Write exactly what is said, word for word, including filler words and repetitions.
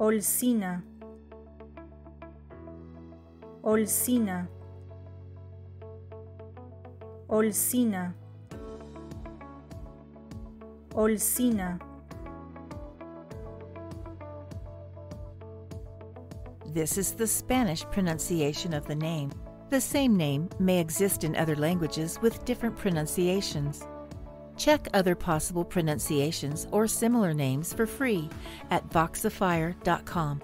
Olcina, Olcina, Olcina, Olcina. This is the Spanish pronunciation of the name. The same name may exist in other languages with different pronunciations. Check other possible pronunciations or similar names for free at Voxifier dot com.